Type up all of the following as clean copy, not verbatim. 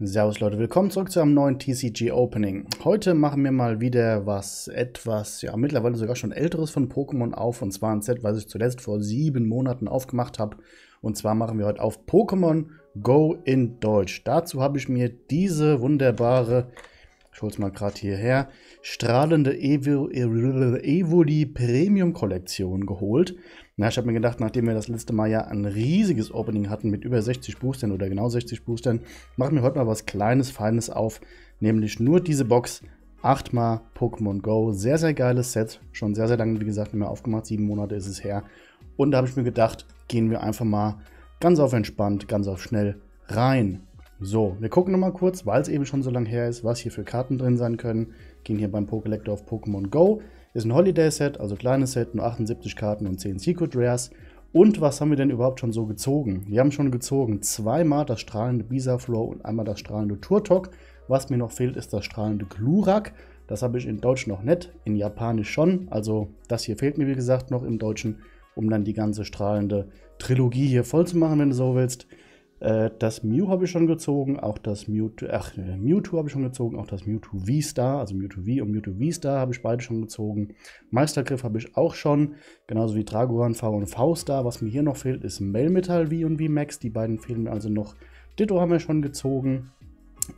Servus Leute, willkommen zurück zu einem neuen TCG Opening. Heute machen wir mal wieder was etwas, ja mittlerweile sogar schon älteres von Pokémon auf, und zwar ein Set, was ich zuletzt vor 7 Monaten aufgemacht habe. Und zwar machen wir heute auf Pokémon Go in Deutsch. Dazu habe ich mir diese wunderbare, ich hol's mal gerade hierher, strahlende Evoli Premium Kollektion geholt. Na, ich habe mir gedacht, nachdem wir das letzte Mal ja ein riesiges Opening hatten mit über 60 Boostern oder genau 60 Boostern, machen wir heute mal was Kleines, Feines auf, nämlich nur diese Box, 8-mal Pokémon Go. Sehr, sehr geiles Set, schon sehr, sehr lange, wie gesagt, nicht mehr aufgemacht, 7 Monate ist es her. Und da habe ich mir gedacht, gehen wir einfach mal ganz auf entspannt, ganz auf schnell rein. So, wir gucken nochmal kurz, weil es eben schon so lange her ist, was hier für Karten drin sein können. Ging hier beim Pokélector auf Pokémon Go. Ist ein Holiday-Set, also kleines Set, nur 78 Karten und 10 Secret Rares. Und was haben wir denn überhaupt schon so gezogen? Wir haben schon gezogen zweimal das strahlende Bisaflor und einmal das strahlende Turtok. Was mir noch fehlt, ist das strahlende Glurak. Das habe ich in Deutsch noch nicht, in Japanisch schon. Also das hier fehlt mir, wie gesagt, noch im Deutschen, um dann die ganze strahlende Trilogie hier voll zu machen, wenn du so willst. Das Mew habe ich schon gezogen, auch das Mewtwo habe ich schon gezogen, auch das Mewtwo V-Star, also Mewtwo V und Mewtwo V-Star habe ich beide schon gezogen. Meistergriff habe ich auch schon, genauso wie Dragoran V und V-Star. Was mir hier noch fehlt, ist Melmetal V und V-Max, die beiden fehlen mir also noch. Ditto haben wir schon gezogen,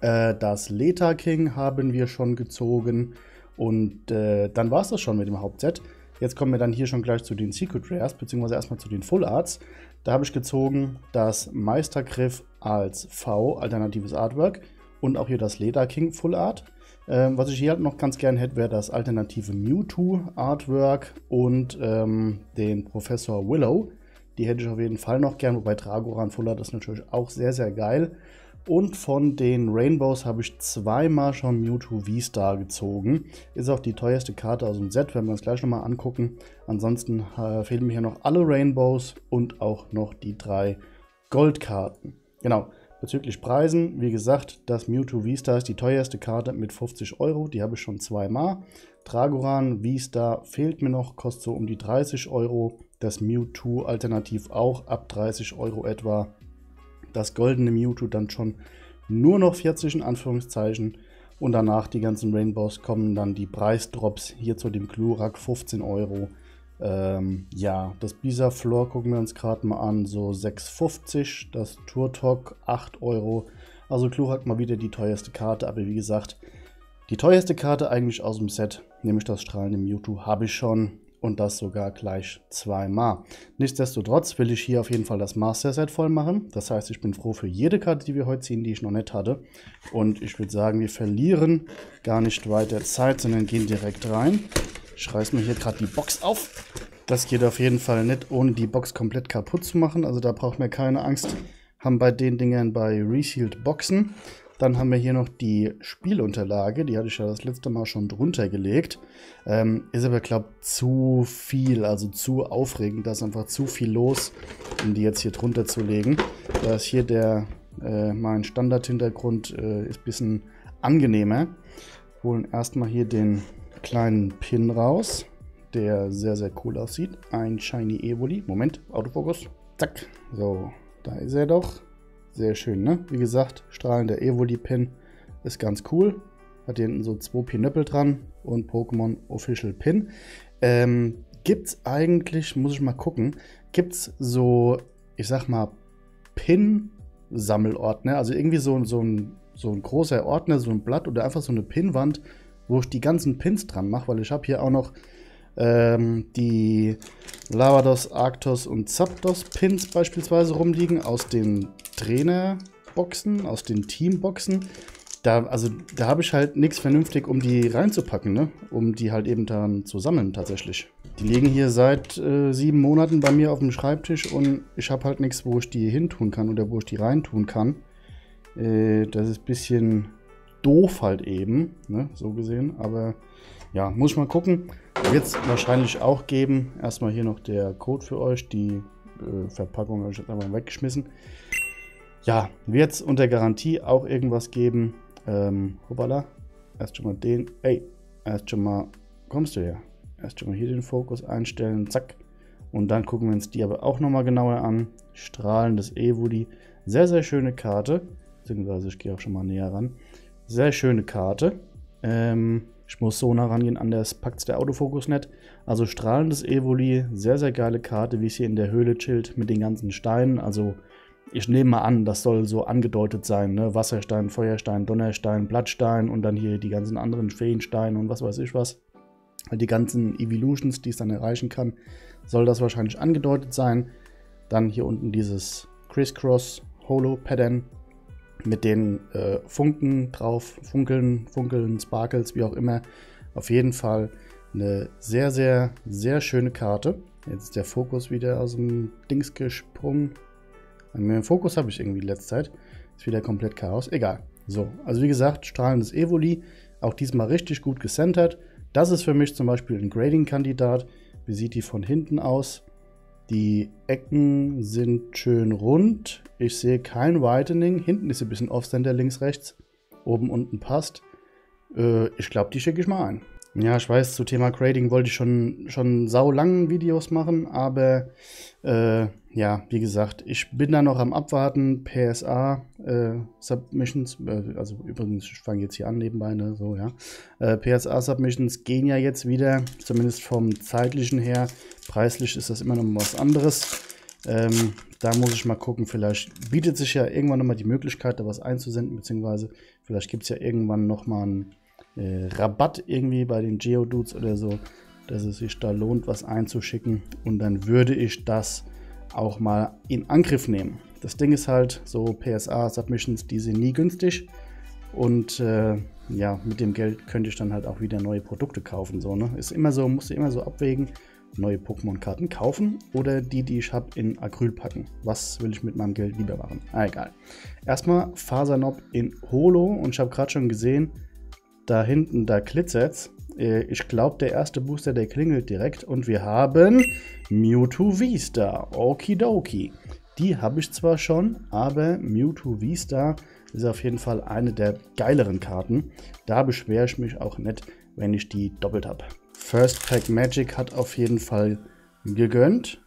das Lederking haben wir schon gezogen und dann war es das schon mit dem Hauptset. Jetzt kommen wir dann hier schon gleich zu den Secret Rares, beziehungsweise erstmal zu den Full Arts. Da habe ich gezogen das Meistergriff als V, alternatives Artwork, und auch hier das Lederking Full Art. Was ich hier halt noch ganz gern hätte, wäre das alternative Mewtwo Artwork und den Professor Willow. Die hätte ich auf jeden Fall noch gern, wobei Dragoran Full Art ist natürlich auch sehr, sehr geil. Und von den Rainbows habe ich zweimal schon Mewtwo V-Star gezogen. Ist auch die teuerste Karte aus dem Set, werden wir uns gleich nochmal angucken. Ansonsten fehlen mir hier noch alle Rainbows und auch noch die 3 Goldkarten. Genau, bezüglich Preisen, wie gesagt, das Mewtwo V-Star ist die teuerste Karte mit 50 Euro. Die habe ich schon zweimal. Dragoran V-Star fehlt mir noch, kostet so um die 30 Euro. Das Mewtwo alternativ auch ab 30 Euro etwa. Das goldene Mewtwo dann schon nur noch 40 in Anführungszeichen, und danach die ganzen Rainbows kommen dann die Preisdrops hier zu dem Klorak 15 Euro. Ja, das Bisaflor gucken wir uns gerade mal an, so 6,50, das Turtok 8 Euro. Also Klorak mal wieder die teuerste Karte, aber wie gesagt, die teuerste Karte eigentlich aus dem Set, nämlich das strahlende Mewtwo, habe ich schon. Und das sogar gleich zweimal. Nichtsdestotrotz will ich hier auf jeden Fall das Master Set voll machen. Das heißt, ich bin froh für jede Karte, die wir heute ziehen, die ich noch nicht hatte. Und ich würde sagen, wir verlieren gar nicht weiter Zeit, sondern gehen direkt rein. Ich reiß mir hier gerade die Box auf. Das geht auf jeden Fall nicht, ohne die Box komplett kaputt zu machen. Also da braucht man keine Angst. Haben bei den Dingern bei Reshield Boxen. Dann haben wir hier noch die Spielunterlage, die hatte ich ja das letzte Mal schon drunter gelegt. Ist aber, glaube ich, zu viel, also zu aufregend, da ist einfach zu viel los, um die jetzt hier drunter zu legen. Da ist hier der, mein Standard-Hintergrund ist ein bisschen angenehmer. Holen erstmal hier den kleinen Pin raus, der sehr, sehr cool aussieht. Ein Shiny Evoli. Moment, Autofokus. Zack. So, da ist er doch. Sehr schön, ne? Wie gesagt, strahlender Evoli-Pin ist ganz cool. Hat hier hinten so 2 Pinöppel dran und Pokémon Official Pin. Gibt's eigentlich, muss ich mal gucken, gibt's so, ich sag mal, Pin-Sammelordner, also irgendwie so ein großer Ordner, so ein Blatt oder einfach so eine Pinwand, wo ich die ganzen Pins dran mache, weil ich habe hier auch noch die Lavados, Arctos und Zapdos Pins beispielsweise rumliegen aus den Trainerboxen, aus den Teamboxen. Da habe ich halt nichts vernünftig, um die reinzupacken, ne? Um die halt eben dann zu sammeln tatsächlich. Die liegen hier seit 7 Monaten bei mir auf dem Schreibtisch und ich habe halt nichts, wo ich die hintun kann oder wo ich die reintun kann. Das ist ein bisschen doof halt eben, ne? So gesehen, aber ja, muss ich mal gucken. Wird es wahrscheinlich auch geben. Erstmal hier noch der Code für euch. Die Verpackung habe ich jetzt einfach weggeschmissen. Ja, wird es unter Garantie auch irgendwas geben. Hoppala. Erst schon mal den. Ey, erst schon mal. Kommst du her? Erst schon mal hier den Fokus einstellen. Zack. Und dann gucken wir uns die aber auch nochmal genauer an. Strahlendes Evoli. Sehr, sehr schöne Karte. beziehungsweise ich gehe auch schon mal näher ran. Sehr schöne Karte. Ich muss so nah rangehen, anders packt es der Autofokus nicht. Also strahlendes Evoli, sehr, sehr geile Karte, wie es hier in der Höhle chillt mit den ganzen Steinen. Also ich nehme mal an, das soll so angedeutet sein, ne? Wasserstein, Feuerstein, Donnerstein, Blattstein und dann hier die ganzen anderen Feensteine und was weiß ich was. Die ganzen Evolutions, die es dann erreichen kann, soll das wahrscheinlich angedeutet sein. Dann hier unten dieses Criss-Cross Holo-Pattern mit den Funken drauf, Funkeln, Sparkles, wie auch immer. Auf jeden Fall eine sehr, sehr, sehr schöne Karte. Jetzt ist der Fokus wieder aus dem Dings gesprungen. Den Fokus habe ich irgendwie in letzter Zeit. Ist wieder komplett Chaos. Egal. So, also wie gesagt, strahlendes Evoli. Auch diesmal richtig gut gecentert. Das ist für mich zum Beispiel ein Grading-Kandidat. Wie sieht die von hinten aus? Die Ecken sind schön rund. Ich sehe kein Whitening. Hinten ist ein bisschen Off-Center, links, rechts. Oben, unten passt. Ich glaube, die schicke ich mal ein. Ja, ich weiß, zu Thema Grading wollte ich schon saulangen Videos machen, aber ja, wie gesagt, ich bin da noch am Abwarten. PSA Submissions, also übrigens, ich fange jetzt hier an nebenbei, ne, so, ja. PSA Submissions gehen ja jetzt wieder, zumindest vom zeitlichen her. Preislich ist das immer noch mal was anderes. Da muss ich mal gucken, vielleicht bietet sich ja irgendwann nochmal die Möglichkeit, da was einzusenden, beziehungsweise vielleicht gibt es ja irgendwann nochmal einen Rabatt irgendwie bei den Geodudes oder so, dass es sich da lohnt, was einzuschicken, und dann würde ich das auch mal in Angriff nehmen. Das Ding ist halt, so PSA-Submissions, die sind nie günstig, und ja, mit dem Geld könnte ich dann halt auch wieder neue Produkte kaufen, so, ne? Ist immer so, musst du immer so abwägen, neue Pokémon-Karten kaufen oder die ich habe in Acryl packen. Was will ich mit meinem Geld lieber machen? Ah, egal. Erstmal Fasernob in Holo, und ich habe gerade schon gesehen, da hinten, da glitzert's. Ich glaube, der erste Booster, der klingelt direkt. Und wir haben Mewtwo V-Star. Okidoki. Die habe ich zwar schon, aber Mewtwo V-Star ist auf jeden Fall eine der geileren Karten. Da beschwere ich mich auch nicht, wenn ich die doppelt habe. First Pack Magic hat auf jeden Fall gegönnt.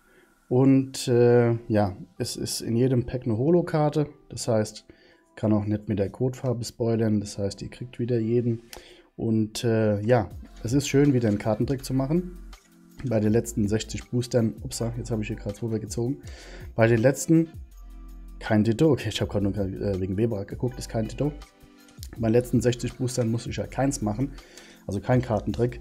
Und ja, es ist in jedem Pack eine Holo-Karte. Das heißt, kann auch nicht mit der Codefarbe spoilern, das heißt, ihr kriegt wieder jeden. Und ja, es ist schön, wieder einen Kartentrick zu machen. Bei den letzten 60 Boostern, upsa, jetzt habe ich hier gerade zwei weggezogen. Bei den letzten, kein Ditto, okay, ich habe gerade nur wegen Webarak geguckt, ist kein Ditto. Bei den letzten 60 Boostern musste ich ja keins machen, also kein Kartentrick.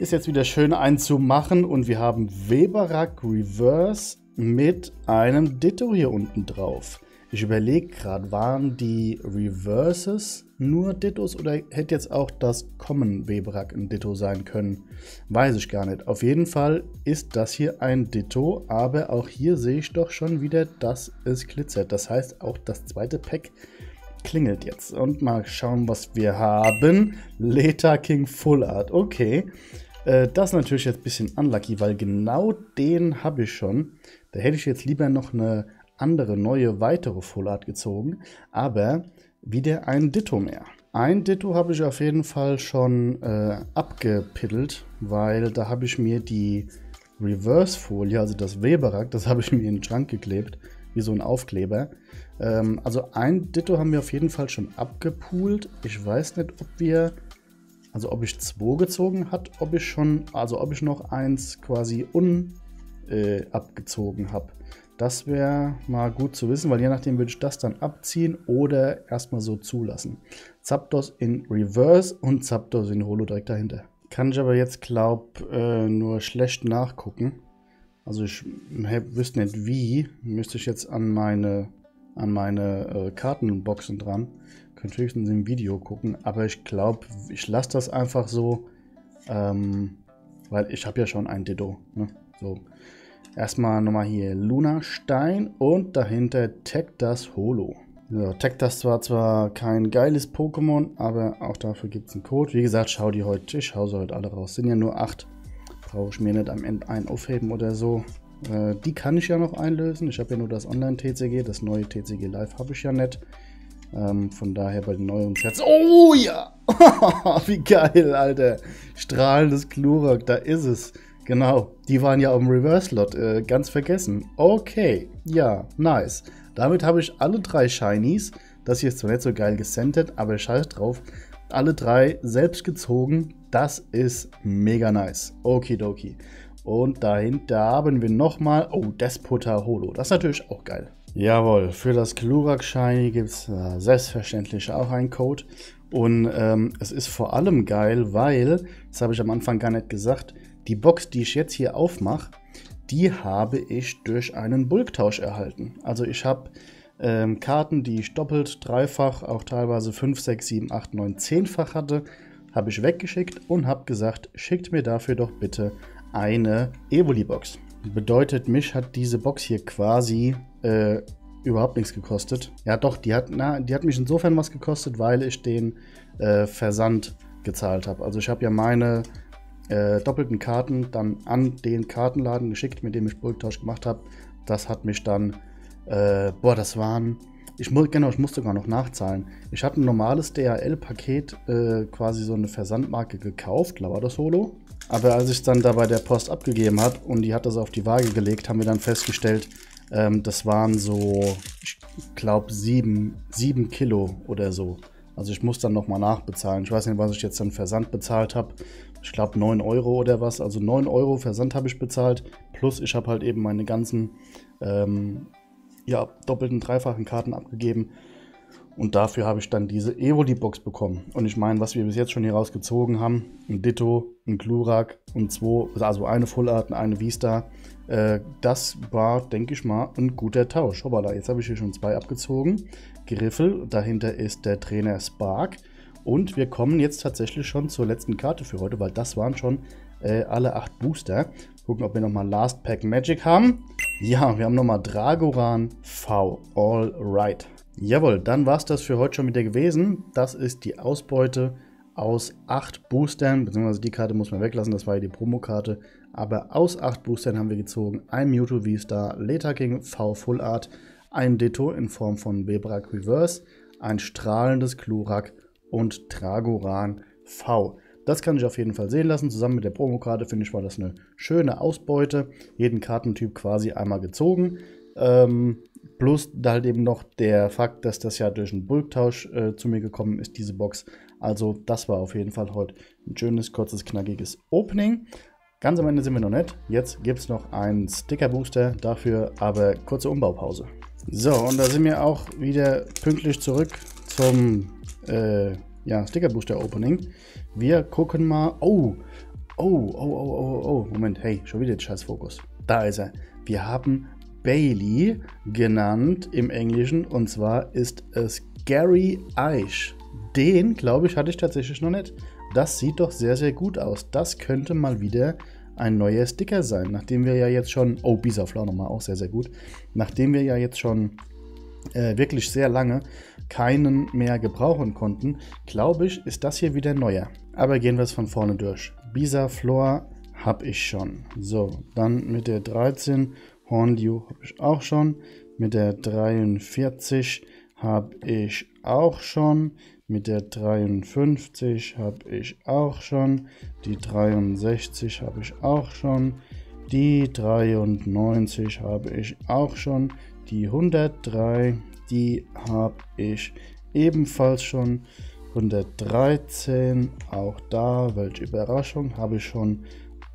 Ist jetzt wieder schön, einen zu machen, und wir haben Webarak Reverse mit einem Ditto hier unten drauf. Ich überlege gerade, waren die Reverses nur Dittos oder hätte jetzt auch das Common Webarak ein Ditto sein können? Weiß ich gar nicht. Auf jeden Fall ist das hier ein Ditto, aber auch hier sehe ich doch schon wieder, dass es glitzert. Das heißt, auch das zweite Pack klingelt jetzt. Und mal schauen, was wir haben. Lederking Full Art, okay. Das ist natürlich jetzt ein bisschen unlucky, weil genau den habe ich schon. Da hätte ich jetzt lieber noch eine andere, neue, weitere Full Art gezogen, aber wieder ein Ditto mehr. Ein Ditto habe ich auf jeden Fall schon abgepittelt, weil da habe ich mir die Reverse-Folie, also das Webarak, das habe ich mir in den Schrank geklebt, wie so ein Aufkleber. Also ein Ditto haben wir auf jeden Fall schon abgepoolt. Ich weiß nicht, ob wir, also ob ich 2 gezogen hat, ob ich schon, also ob ich noch eins quasi abgezogen habe. Das wäre mal gut zu wissen, weil je nachdem würde ich das dann abziehen oder erstmal so zulassen. Zapdos in Reverse und Zapdos in Holo direkt dahinter. Kann ich aber jetzt, glaube ich, nur schlecht nachgucken. Also ich wüsste nicht wie. Müsste ich jetzt an meine Kartenboxen dran. Könnte höchstens im Video gucken. Aber ich glaube, ich lasse das einfach so, weil ich habe ja schon ein Ditto, ne? So. Erstmal nochmal hier Lunastein und dahinter Tektas Holo. Ja, Tektas war zwar kein geiles Pokémon, aber auch dafür gibt es einen Code. Wie gesagt, ich schaue sie heute alle raus. Sind ja nur 8. Brauche ich mir nicht am Ende einen aufheben oder so. Die kann ich ja noch einlösen. Ich habe ja nur das Online-TCG. Das neue TCG Live habe ich ja nicht. Von daher bei den neuen Sets. Oh ja! Wie geil, Alter! Strahlendes Chlorok, da ist es. Genau, die waren ja im Reverse-Lot, ganz vergessen. Okay, ja, nice. Damit habe ich alle 3 Shinies. Das hier ist zwar nicht so geil gesendet, aber scheiß drauf. Alle drei selbst gezogen. Das ist mega nice. Okidoki. Und dahinter haben wir nochmal. Oh, Despotar Holo. Das ist natürlich auch geil. Jawohl, für das Glurak-Shiny gibt es selbstverständlich auch einen Code. Und es ist vor allem geil, weil, das habe ich am Anfang gar nicht gesagt, die Box, die ich jetzt hier aufmache, die habe ich durch einen Bulktausch erhalten. Also ich habe Karten, die ich doppelt, dreifach, auch teilweise 5, 6, 7, 8, 9, 10-fach hatte, habe ich weggeschickt und habe gesagt, schickt mir dafür doch bitte eine Evoli-Box. Bedeutet, mich hat diese Box hier quasi überhaupt nichts gekostet. Ja doch, die hat mich insofern was gekostet, weil ich den Versand gezahlt habe. Also ich habe ja meine doppelten Karten dann an den Kartenladen geschickt, mit dem ich Bulktausch gemacht habe. Das hat mich dann, boah, das waren, ich musste sogar noch nachzahlen. Ich hatte ein normales DHL-Paket, quasi so eine Versandmarke gekauft, Lavados Holo. Aber als ich es dann da bei der Post abgegeben habe und die hat das auf die Waage gelegt, haben wir dann festgestellt, das waren so, ich glaube, 7 Kilo oder so. Also ich muss dann nochmal nachbezahlen. Ich weiß nicht, was ich jetzt an Versand bezahlt habe. Ich glaube 9 Euro oder was. Also 9 Euro Versand habe ich bezahlt. Plus ich habe halt eben meine ganzen ja, doppelten, dreifachen Karten abgegeben. Und dafür habe ich dann diese Evoli-Box bekommen. Und ich meine, was wir bis jetzt schon hier rausgezogen haben, ein Ditto, ein Glurak und also eine Fullart und eine V-Star, das war, denke ich mal, ein guter Tausch. Hoppala, jetzt habe ich hier schon 2 abgezogen. Griffel, dahinter ist der Trainer Spark. Und wir kommen jetzt tatsächlich schon zur letzten Karte für heute, weil das waren schon alle 8 Booster. Gucken, ob wir nochmal Last Pack Magic haben. Ja, wir haben nochmal Dragoran V. All right. Jawohl, dann war es das für heute schon wieder gewesen. Das ist die Ausbeute aus 8 Boostern, beziehungsweise die Karte muss man weglassen, das war ja die Promokarte. Aber aus 8 Boostern haben wir gezogen ein Mewtwo V-Star, Lederking V Full Art, ein Ditto in Form von Webarak Reverse, ein strahlendes Klorak und Dragoran V. Das kann ich auf jeden Fall sehen lassen. Zusammen mit der Promokarte finde ich, war das eine schöne Ausbeute. Jeden Kartentyp quasi einmal gezogen. Plus halt eben noch der Fakt, dass das ja durch einen Bulktausch zu mir gekommen ist, diese Box. Also das war auf jeden Fall heute ein schönes, kurzes, knackiges Opening. Ganz am Ende sind wir noch nicht. Jetzt gibt es noch einen Sticker-Booster, dafür aber kurze Umbaupause. So, und da sind wir auch wieder pünktlich zurück zum ja, Sticker-Booster-Opening. Wir gucken mal... Oh, Moment, hey, schon wieder der Scheiß-Fokus. Da ist er. Wir haben... Bailey genannt im Englischen, und zwar ist es Gary Eich. Den, glaube ich, hatte ich tatsächlich noch nicht. Das sieht doch sehr, sehr gut aus. Das könnte mal wieder ein neuer Sticker sein, nachdem wir ja jetzt schon... Oh, Bisaflor nochmal, auch sehr, sehr gut. Nachdem wir ja jetzt schon wirklich sehr lange keinen mehr gebrauchen konnten, glaube ich, ist das hier wieder neuer. Aber gehen wir es von vorne durch. Bisaflor habe ich schon. So, dann mit der 13... Hornliu habe ich auch schon, mit der 43 habe ich auch schon, mit der 53 habe ich auch schon, die 63 habe ich auch schon, die 93 habe ich auch schon, die 103, die habe ich ebenfalls schon, 113, auch da, welche Überraschung, habe ich schon,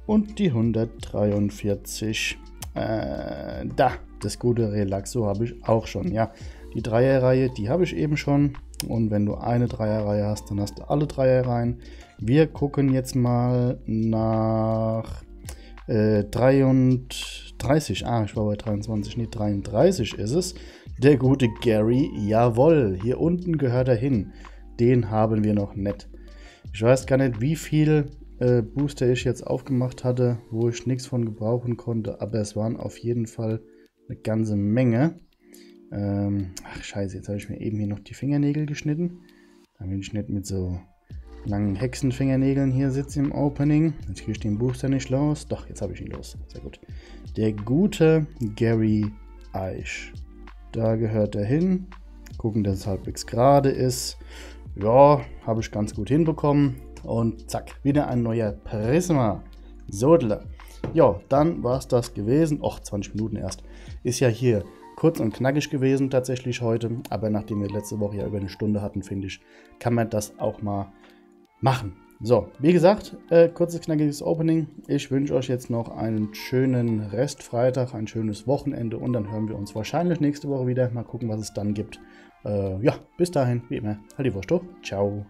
und die 143. Da, das gute Relaxo habe ich auch schon, ja. Die Dreierreihe, die habe ich eben schon. Und wenn du eine Dreierreihe hast, dann hast du alle Dreierreihen. Wir gucken jetzt mal nach 33. Ah, ich war bei 23, nicht 33 ist es. Der gute Gary, jawohl, hier unten gehört er hin. Den haben wir noch nicht. Ich weiß gar nicht, wie viel... Booster ich jetzt aufgemacht hatte, wo ich nichts von gebrauchen konnte, aber es waren auf jeden Fall eine ganze Menge. Ach scheiße, jetzt habe ich mir eben hier noch die Fingernägel geschnitten, damit ich nicht mit so langen Hexenfingernägeln hier sitze im Opening. Jetzt kriege ich den Booster nicht los, doch, jetzt habe ich ihn los, sehr gut. Der gute Gary Eich, da gehört er hin, gucken, dass es halbwegs gerade ist. Ja, habe ich ganz gut hinbekommen. Und zack, wieder ein neuer Prisma-Sodler. Ja, dann war es das gewesen. Och, 20 Minuten erst. Ist ja hier kurz und knackig gewesen tatsächlich heute, aber nachdem wir letzte Woche ja über eine Stunde hatten, finde ich, kann man das auch mal machen. So, wie gesagt, kurzes, knackiges Opening. Ich wünsche euch jetzt noch einen schönen Restfreitag, ein schönes Wochenende und dann hören wir uns wahrscheinlich nächste Woche wieder. Mal gucken, was es dann gibt. Ja, bis dahin, wie immer, halt die Wurst hoch, ciao.